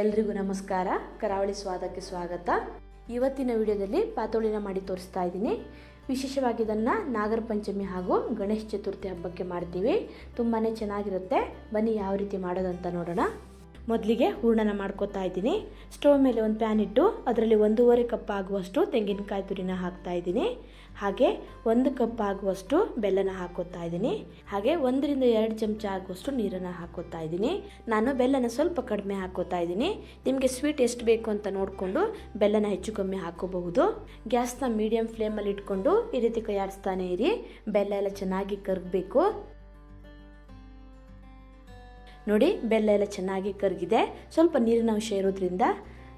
ಎಲ್ರಿಗೂ ನಮಸ್ಕಾರ ಕರಾವಳಿ ಸ್ವಾದಕ್ಕೆ ಸ್ವಾಗತ ಇವತ್ತಿನ ವಿಡಿಯೋದಲ್ಲಿ ಪಾತೋಳಿನ ಮಾಡಿ ತೋರಿಸ್ತಾ ಇದ್ದೀನಿ ವಿಶೇಷವಾಗಿ ಇದನ್ನ ನಾಗರ ಪಂಚಮಿ ಹಾಗೂ ಗಣೇಶ ಚತುರ್ಥಿ ಹಬ್ಬಕ್ಕೆ ಮಾಡ್ತೀವಿ ತುಂಬಾನೇ ಚೆನ್ನಾಗಿರುತ್ತೆ ಬನ್ನಿ ಯಾವ ರೀತಿ ಮಾಡೋದು ಅಂತ ನೋಡೋಣ ಮೊದಲಿಗೆ ಹೂರಣನ ಮಾಡ್ಕೊತಾ ಇದ್ದೀನಿ ಸ್ಟವ್ ಮೇಲೆ ಒಂದು ಪ್ಯಾನ್ ಇಟ್ಟು ಅದರಲ್ಲಿ 1.5 ಕಪ್ ಆಗುವಷ್ಟು ತೆಂಗಿನಕಾಯಿ ತುರಿನ ಹಾಕ್ತಾ ಇದ್ದೀನಿ ಹಾಗೆ 1 ಕಪ್ ಆಗುವಷ್ಟು ಬೆಲ್ಲನ ಹಾಕೋತಾ ಇದ್ದೀನಿ ಹಾಗೆ 1 ರಿಂದ 2 ಚಮಚ ಆಗುವಷ್ಟು ನೀರನ್ನ ಹಾಕೋತಾ ಇದ್ದೀನಿ ನಾನು ಬೆಲ್ಲನ ಸ್ವಲ್ಪ ಕಡಿಮೆ ಹಾಕೋತಾ ಇದ್ದೀನಿ ನಿಮಗೆ ಸ್ವೀಟ್ ಎಷ್ಟು ಬೇಕು ಅಂತ ನೋಡಿಕೊಂಡು ಬೆಲ್ಲನ ಹೆಚ್ಚು ಕಮ್ಮಿ ಹಾಕೋಬಹುದು ಗ್ಯಾಸ್ ನ ಮೀಡಿಯಂ ಫ್ಲೇಮ್ ಅಲ್ಲಿ ಇಟ್ಕೊಂಡು ಈ ರೀತಿ ಕೈಯಾಡಿಸ್ತಾನೆ ಇರಿ ಬೆಲ್ಲ ಎಲ್ಲ ಚೆನ್ನಾಗಿ ಕರಗಬೇಕು ನೋಡಿ ಬೆಲ್ಲ ಎಲ್ಲ ಚೆನ್ನಾಗಿ ಕರಗಿದೆ ಸ್ವಲ್ಪ ನೀರಿನ ಅಂಶ ಇರೋದ್ರಿಂದ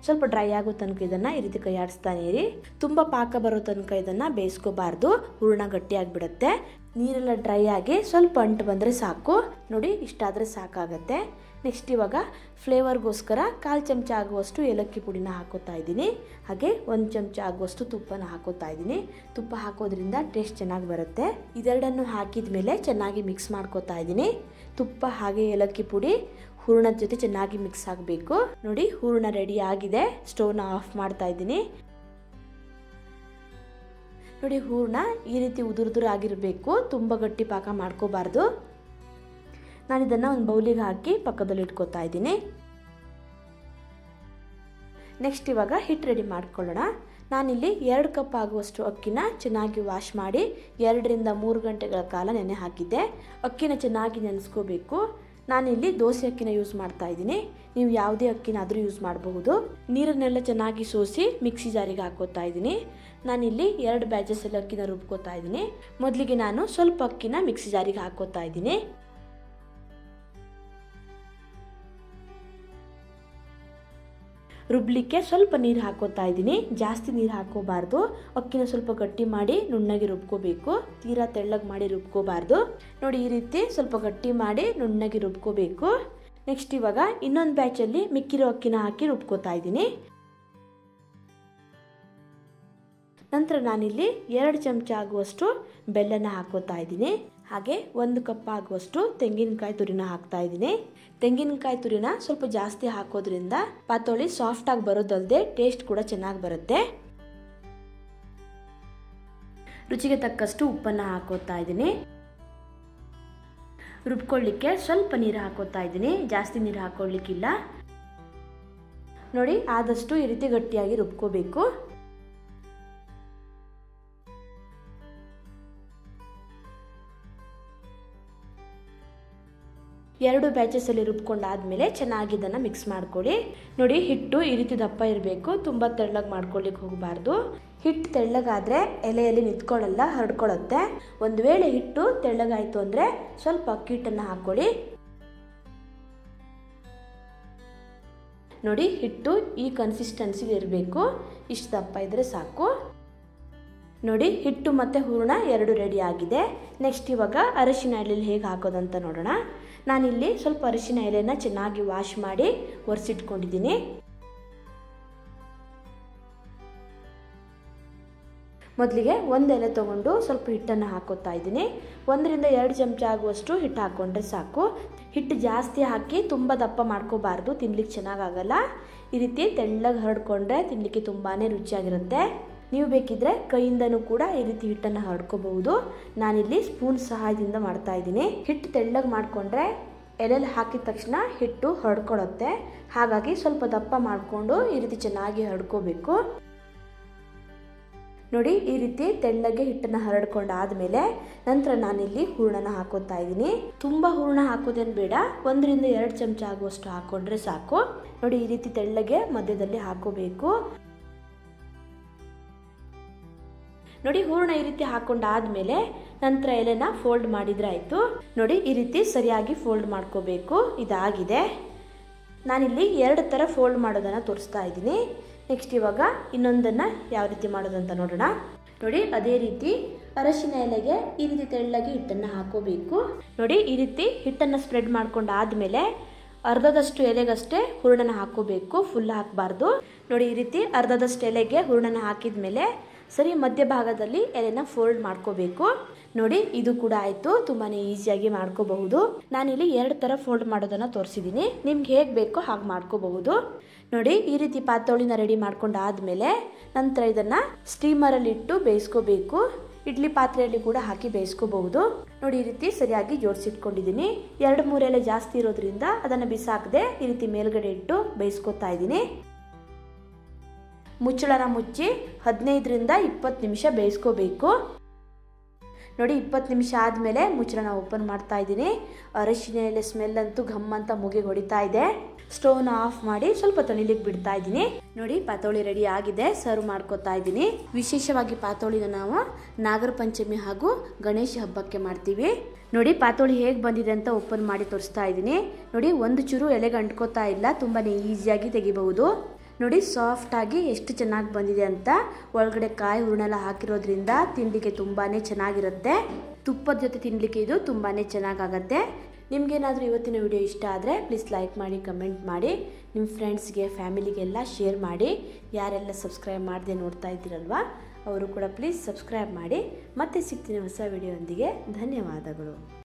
ಸ್ವಲ್ಪ ಡ್ರೈ ಆಗೋ ತನಕ ಇದನ್ನ ಈ ರೀತಿ ಕೈಯಾಡಿಸ್ತಾನೆ ಇರಿ ತುಂಬಾ ಪಾಕ ಬರೋ ತನಕ ಇದನ್ನ ಬೇಯಿಸ್ಕೋಬಾರ್ದು ಹೂರಣ ಗಟ್ಟಿಯಾಗಿಬಿಡುತ್ತೆ ನೀರೆಲ್ಲ ಡ್ರೈ ಆಗಿ ಸ್ವಲ್ಪ ಅಂಟು ಬಂದರೆ ಸಾಕು ನೋಡಿ ಇಷ್ಟಾದರೆ ಸಾಕಾಗುತ್ತೆ ನೆಕ್ಸ್ಟ್ ಇವಾಗ ಫ್ಲೇವರ್ಗೋಸ್ಕರ 1/4 ಚಮಚ ಆಗುವಷ್ಟು ಏಲಕ್ಕಿ ಪುಡಿನ ಹಾಕೋತಾ ಇದ್ದೀನಿ ಹಾಗೆ 1 ಚಮಚ ಆಗುವಷ್ಟು ತುಪ್ಪನ ಹಾಕೋತಾ ಇದ್ದೀನಿ ತುಪ್ಪ ಹಾಕೋದ್ರಿಂದ ಟೇಸ್ಟ್ ಚೆನ್ನಾಗಿ ಬರುತ್ತೆ ಇದೆರಡನ್ನು ಹಾಕಿದ ಮೇಲೆ ಚೆನ್ನಾಗಿ ಮಿಕ್ಸ್ ಮಾಡ್ಕೋತಾ ಇದ್ದೀನಿ ತುಪ್ಪ ಹಾಗೆ ಏಲಕ್ಕಿ ಪುಡಿ ಹೂರಣದ ಜೊತೆ ಚೆನ್ನಾಗಿ ಮಿಕ್ಸ್ ಆಗಬೇಕು ನೋಡಿ ಹೂರಣ ರೆಡಿ ಆಗಿದೆ ಸ್ಟೋವ್ನ ಆಫ್ ಮಾಡ್ತಾ ಇದ್ದೀನಿ ನೋಡಿ ಹೂರಣ ಈ ರೀತಿ ಉದುರುದುರು ಆಗಿರಬೇಕು ತುಂಬ ಗಟ್ಟಿ ಪಾಕ ಮಾಡ್ಕೋಬಾರ್ದು ನಾನು ಇದನ್ನು ಒಂದು ಬೌಲಿಗೆ ಹಾಕಿ ಪಕ್ಕದಲ್ಲಿ ಇಟ್ಕೋತಾ ಇದ್ದೀನಿ ನೆಕ್ಸ್ಟ್ ಇವಾಗ ಹಿಟ್ಟು ರೆಡಿ ಮಾಡ್ಕೊಳ್ಳೋಣ ನಾನಿಲ್ಲಿ 2 ಕಪ್ ಆಗುವಷ್ಟು ಅಕ್ಕಿನ ಚೆನ್ನಾಗಿ ವಾಶ್ ಮಾಡಿ 2 ರಿಂದ 3 ಗಂಟೆಗಳ ಕಾಲ ನೆನೆ ಹಾಕಿದ್ದೆ ಅಕ್ಕಿನ ಚೆನ್ನಾಗಿ ನೆನೆಸ್ಕೋಬೇಕು ನಾನಿಲ್ಲಿ ದೋಸೆ ಅಕ್ಕಿನ ಯೂಸ್ ಮಾಡ್ತಾ ಇದ್ದೀನಿ ನೀವು ಯಾವುದೇ ಅಕ್ಕಿನಾದರೂ ಯೂಸ್ ಮಾಡಬಹುದು ನೀರನ್ನೆಲ್ಲ ಚೆನ್ನಾಗಿ ಸೋಸಿ ಮಿಕ್ಸಿ ಜಾರಿಗೆ ಹಾಕೋತಾ ಇದ್ದೀನಿ ನಾನಿಲ್ಲಿ 2 ಬ್ಯಾಚಸಲ್ಲಿ ಅಕ್ಕಿನ ರುಬ್ಕೋತಾ ಇದ್ದೀನಿ ಮೊದಲಿಗೆ ನಾನು ಸ್ವಲ್ಪ ಅಕ್ಕಿನ ಮಿಕ್ಸಿ ಜಾರಿಗೆ ಹಾಕೋತಾ ಇದ್ದೀನಿ ರುಬ್ಲಿಕ್ಕೆ ಸ್ವಲ್ಪ ನೀರು ಹಾಕೋತಾ ಇದ್ದೀನಿ ಜಾಸ್ತಿ ನೀರು ಹಾಕೋಬಾರ್ದು ಅಕ್ಕಿನ ಸ್ವಲ್ಪ ಗಟ್ಟಿ ಮಾಡಿ ನುಣ್ಣಗೆ ರುಬ್ಕೋಬೇಕು ತೀರಾ ತೆಳ್ಳಗೆ ಮಾಡಿ ರುಬ್ಕೋಬಾರ್ದು ನೋಡಿ ಈ ರೀತಿ ಸ್ವಲ್ಪ ಗಟ್ಟಿ ಮಾಡಿ ನುಣ್ಣಗೆ ರುಬ್ಕೋಬೇಕು ನೆಕ್ಸ್ಟ್ ಇವಾಗ ಇನ್ನೊಂದು ಬ್ಯಾಚಲ್ಲಿ ಮಿಕ್ಕಿರೋ ಅಕ್ಕಿನ ಹಾಕಿ ರುಬ್ಕೋತಾ ಇದ್ದೀನಿ ನಂತರ ನಾನಿಲ್ಲಿ 2 ಚಮಚ ಆಗುವಷ್ಟು ಬೆಲ್ಲನ ಹಾಕೋತಾ ಇದ್ದೀನಿ ಹಾಗೆ 1 ಕಪ್ ಆಗುವಷ್ಟು ತೆಂಗಿನಕಾಯಿ ತುರಿನ ಹಾಕ್ತಾ ಇದ್ದೀನಿ ತೆಂಗಿನಕಾಯಿ ತುರಿನ ಸ್ವಲ್ಪ ಜಾಸ್ತಿ ಹಾಕೋದ್ರಿಂದ ಪಾತೋಳಿ ಸಾಫ್ಟ್ ಆಗಿ ಬರೋದಲ್ಲದೆ ಟೇಸ್ಟ್ ಕೂಡ ಚೆನ್ನಾಗಿ ಬರುತ್ತೆ ರುಚಿಗೆ ತಕ್ಕಷ್ಟು ಉಪ್ಪನ್ನು ಹಾಕೋತಾ ಇದ್ದೀನಿ ರುಬ್ಕೊಳ್ಳಿಕ್ಕೆ ಸ್ವಲ್ಪ ನೀರು ಹಾಕೋತಾ ಇದ್ದೀನಿ ಜಾಸ್ತಿ ನೀರು ಹಾಕೊಳ್ಳಿಕ್ಕಿಲ್ಲ ನೋಡಿ ಆದಷ್ಟು ಈ ರೀತಿ ಗಟ್ಟಿಯಾಗಿ ರುಬ್ಕೋಬೇಕು ಎರಡು ಬ್ಯಾಚಸಲ್ಲಿ ರುಬ್ಕೊಂಡಾದ್ಮೇಲೆ ಚೆನ್ನಾಗಿ ಇದನ್ನು ಮಿಕ್ಸ್ ಮಾಡ್ಕೊಳ್ಳಿ ನೋಡಿ ಹಿಟ್ಟು ಈ ರೀತಿ ದಪ್ಪ ಇರಬೇಕು ತುಂಬ ತೆಳ್ಳಗೆ ಮಾಡ್ಕೊಳ್ಳಿಕ್ಕೆ ಹೋಗಬಾರ್ದು ಹಿಟ್ಟು ತೆಳ್ಳಗಾದರೆ ಎಲೆಯಲ್ಲಿ ನಿಂತ್ಕೊಳ್ಳಲ್ಲ ಹರಡ್ಕೊಳ್ಳುತ್ತೆ ಒಂದು ವೇಳೆ ಹಿಟ್ಟು ತೆಳ್ಳಗಾಯಿತು ಅಂದರೆ ಸ್ವಲ್ಪ ಅಕ್ಕಿ ಹಿಟ್ಟನ್ನು ಹಾಕ್ಕೊಳ್ಳಿ ನೋಡಿ ಹಿಟ್ಟು ಈ ಕನ್ಸಿಸ್ಟೆನ್ಸಿಗೆ ಇರಬೇಕು ಇಷ್ಟು ದಪ್ಪ ಇದ್ದರೆ ಸಾಕು ನೋಡಿ ಹಿಟ್ಟು ಮತ್ತು ಹೂರಣ 2 ರೆಡಿ ಆಗಿದೆ ನೆಕ್ಸ್ಟ್ ಇವಾಗ ಅರಿಶಿನ ಎಲೆಯಲ್ಲಿ ಹೇಗೆ ಹಾಕೋದಂತ ನೋಡೋಣ ನಾನಿಲ್ಲಿ ಸ್ವಲ್ಪ ಅರಿಶಿನ ಎಲೆನ ಚೆನ್ನಾಗಿ ವಾಶ್ ಮಾಡಿ ಒರೆಸಿಟ್ಕೊಂಡಿದ್ದೀನಿ ಮೊದಲಿಗೆ ಒಂದು ಎಲೆ ತೊಗೊಂಡು ಸ್ವಲ್ಪ ಹಿಟ್ಟನ್ನು ಹಾಕೋತಾ ಇದ್ದೀನಿ 1 ರಿಂದ 2 ಚಮಚ ಆಗುವಷ್ಟು ಹಿಟ್ಟು ಹಾಕ್ಕೊಂಡ್ರೆ ಸಾಕು ಹಿಟ್ಟು ಜಾಸ್ತಿ ಹಾಕಿ ತುಂಬ ದಪ್ಪ ಮಾಡ್ಕೋಬಾರ್ದು ತಿನ್ಲಿಕ್ಕೆ ಚೆನ್ನಾಗಾಗಲ್ಲ ಈ ರೀತಿ ತೆಳ್ಳಗೆ ಹರಡ್ಕೊಂಡ್ರೆ ತಿನ್ನಲಿಕ್ಕೆ ತುಂಬಾ ರುಚಿಯಾಗಿರುತ್ತೆ ನೀವು ಬೇಕಿದ್ರೆ ಕೈಯಿಂದನೂ ಕೂಡ ಈ ರೀತಿ ಹಿಟ್ಟನ್ನು ಹರಡ್ಕೋಬಹುದು ನಾನಿಲ್ಲಿ ಸ್ಪೂನ್ ಸಹಾಯದಿಂದ ಮಾಡ್ತಾ ಇದ್ದೀನಿ ಹಿಟ್ಟು ತೆಳ್ಳಗೆ ಮಾಡಿಕೊಂಡ್ರೆ ಎಲೆಲಿ ಹಾಕಿದ ತಕ್ಷಣ ಹಿಟ್ಟು ಹರಡ್ಕೊಳ್ಳುತ್ತೆ ಹಾಗಾಗಿ ಸ್ವಲ್ಪ ದಪ್ಪ ಮಾಡಿಕೊಂಡು ಈ ರೀತಿ ಚೆನ್ನಾಗಿ ಹರಡ್ಕೋಬೇಕು ನೋಡಿ ಈ ರೀತಿ ತೆಳ್ಳಗೆ ಹಿಟ್ಟನ್ನು ಹರಡ್ಕೊಂಡಾದ್ಮೇಲೆ ನಂತರ ನಾನಿಲ್ಲಿ ಹೂರಣನ ಹಾಕೋತಾ ಇದ್ದೀನಿ ತುಂಬ ಹೂರಣ ಹಾಕೋದೇನು ಬೇಡ 1 ರಿಂದ 2 ಚಮಚ ಆಗುವಷ್ಟು ಹಾಕೊಂಡ್ರೆ ಸಾಕು ನೋಡಿ ಈ ರೀತಿ ತೆಳ್ಳಗೆ ಮಧ್ಯದಲ್ಲಿ ಹಾಕೋಬೇಕು ನೋಡಿ ಹೂರಣ ಈ ರೀತಿ ಹಾಕೊಂಡಾದ್ಮೇಲೆ ನಂತರ ಎಲೆನ ಫೋಲ್ಡ್ ಮಾಡಿದ್ರೆ ಆಯಿತು ನೋಡಿ ಈ ರೀತಿ ಸರಿಯಾಗಿ ಫೋಲ್ಡ್ ಮಾಡ್ಕೋಬೇಕು ಇದಾಗಿದೆ ನಾನಿಲ್ಲಿ 2 ಥರ ಫೋಲ್ಡ್ ಮಾಡೋದನ್ನು ತೋರಿಸ್ತಾ ಇದ್ದೀನಿ ನೆಕ್ಸ್ಟ್ ಇವಾಗ ಇನ್ನೊಂದನ್ನು ಯಾವ ರೀತಿ ಮಾಡೋದಂತ ನೋಡೋಣ ನೋಡಿ ಅದೇ ರೀತಿ ಅರಶಿನ ಎಲೆಗೆ ಈ ರೀತಿ ತೆಳ್ಳಗೆ ಹಿಟ್ಟನ್ನು ಹಾಕೋಬೇಕು ನೋಡಿ ಈ ರೀತಿ ಹಿಟ್ಟನ್ನು ಸ್ಪ್ರೆಡ್ ಮಾಡ್ಕೊಂಡಾದ್ಮೇಲೆ ಅರ್ಧದಷ್ಟು ಎಲೆಗಷ್ಟೇ ಹೂರಣನ ಹಾಕೋಬೇಕು ಫುಲ್ ಹಾಕಬಾರ್ದು ನೋಡಿ ಈ ರೀತಿ ಅರ್ಧದಷ್ಟು ಎಲೆಗೆ ಹೂರಣನ ಹಾಕಿದ ಮೇಲೆ ಸರಿ ಮಧ್ಯಭಾಗದಲ್ಲಿ ಎಲೆನ ಫೋಲ್ಡ್ ಮಾಡ್ಕೋಬೇಕು ನೋಡಿ ಇದು ಕೂಡ ಆಯ್ತು ತುಂಬಾನೇ ಈಜಿಯಾಗಿ ಮಾಡ್ಕೋಬಹುದು ನಾನು ಇಲ್ಲಿ ಎರಡು ತರ ಫೋಲ್ಡ್ ಮಾಡೋದನ್ನ ತೋರಿಸಿದೀನಿ ನಿಮಗೆ ಹೇಗೆ ಬೇಕೋ ಹಾಗೆ ಮಾಡ್ಕೋಬಹುದು ನೋಡಿ ಈ ರೀತಿ ಪಾತೋಳಿನ ರೆಡಿ ಮಾಡ್ಕೊಂಡ ಆದ್ಮೇಲೆ ನಂತರ ಇದನ್ನ ಸ್ಟೀಮರ್ ಅಲ್ಲಿ ಇಟ್ಟು ಬೇಯಿಸ್ಕೋಬೇಕು ಇಡ್ಲಿ ಪಾತ್ರೆಯಲ್ಲಿ ಕೂಡ ಹಾಕಿ ಬೇಯಿಸ್ಕೋಬಹುದು ನೋಡಿ ಈ ರೀತಿ ಸರಿಯಾಗಿ ಜೋಡಿಸಿ ಇಟ್ಕೊಂಡಿದ್ದೀನಿ ಎರಡು ಮೂರು ಎಲೆ ಜಾಸ್ತಿ ಇರೋದ್ರಿಂದ ಅದನ್ನ ಬಿಸಾಕದೆ ಈ ರೀತಿ ಮೇಲ್ಗಡೆ ಇಟ್ಟು ಬೇಯಿಸ್ಕೊತಾ ಇದೀನಿ ಮುಚ್ಚಳನ ಮುಚ್ಚಿ 15 ರಿಂದ 20 ನಿಮಿಷ ಬೇಯಿಸ್ಕೋಬೇಕು ನೋಡಿ 20 ನಿಮಿಷ ಆದಮೇಲೆ ಮುಚ್ಚಳನ ಓಪನ್ ಮಾಡ್ತಾ ಇದೀನಿ ಅರಿಶಿನ ಎಲೆ ಸ್ಮೆಲ್ ಅಂತೂ ಘಮ್ ಅಂತ ಮೂಗಿಗೆ ಹೊಡಿತಾ ಇದೆ ಸ್ಟವ್ ನ ಆಫ್ ಮಾಡಿ ಸ್ವಲ್ಪ ತಣಿಲಿಕ್ಕೆ ಬಿಡ್ತಾ ಇದೀನಿ ನೋಡಿ ಪಾತೋಳಿ ರೆಡಿ ಆಗಿದೆ ಸರ್ವ್ ಮಾಡ್ಕೊತಾ ಇದೀನಿ ವಿಶೇಷವಾಗಿ ಪಾತೋಳಿನ ನಾವು ನಾಗರ ಪಂಚಮಿ ಹಾಗೂ ಗಣೇಶ ಹಬ್ಬಕ್ಕೆ ಮಾಡ್ತೀವಿ ನೋಡಿ ಪಾತೋಳಿ ಹೇಗೆ ಬಂದಿದೆ ಅಂತ ಓಪನ್ ಮಾಡಿ ತೋರಿಸ್ತಾ ಇದೀನಿ ನೋಡಿ ಒಂದು ಚೂರು ಎಲೆಗೆ ಅಂಟ್ಕೋತಾ ಇಲ್ಲ ತುಂಬಾನೇ ಈಜಿಯಾಗಿ ತೆಗಿಬಹುದು ನೋಡಿ ಸಾಫ್ಟ್ ಆಗಿ ಎಷ್ಟು ಚೆನ್ನಾಗಿ ಬಂದಿದೆ ಅಂತ ಒಳಗಡೆ ಕಾಯಿ ಹುರುಣೆಲ್ಲ ಹಾಕಿರೋದ್ರಿಂದ ತಿಂಡಿಗೆ ತುಂಬಾನೇ ಚೆನ್ನಾಗಿರುತ್ತೆ ತುಪ್ಪದ ಜೊತೆ ತಿನ್ನಲಿಕ್ಕೆ ಇದು ತುಂಬಾನೇ ಚೆನ್ನಾಗಾಗುತ್ತೆ ನಿಮಗೆ ಏನಾದರೂ ಇವತ್ತಿನ ವಿಡಿಯೋ ಇಷ್ಟ ಆದರೆ ಪ್ಲೀಸ್ ಲೈಕ್ ಮಾಡಿ ಕಮೆಂಟ್ ಮಾಡಿ ನಿಮ್ಮ ಫ್ರೆಂಡ್ಸ್ಗೆ ಫ್ಯಾಮಿಲಿಗೆಲ್ಲ ಶೇರ್ ಮಾಡಿ ಯಾರೆಲ್ಲ ಸಬ್ಸ್ಕ್ರೈಬ್ ಮಾಡದೆ ನೋಡ್ತಾ ಇದ್ದೀರಲ್ವಾ ಅವರು ಕೂಡ ಪ್ಲೀಸ್ ಸಬ್ಸ್ಕ್ರೈಬ್ ಮಾಡಿ ಮತ್ತೆ ಸಿಗ್ತೀನಿ ಹೊಸ ವಿಡಿಯೋದೊಂದಿಗೆ ಧನ್ಯವಾದಗಳು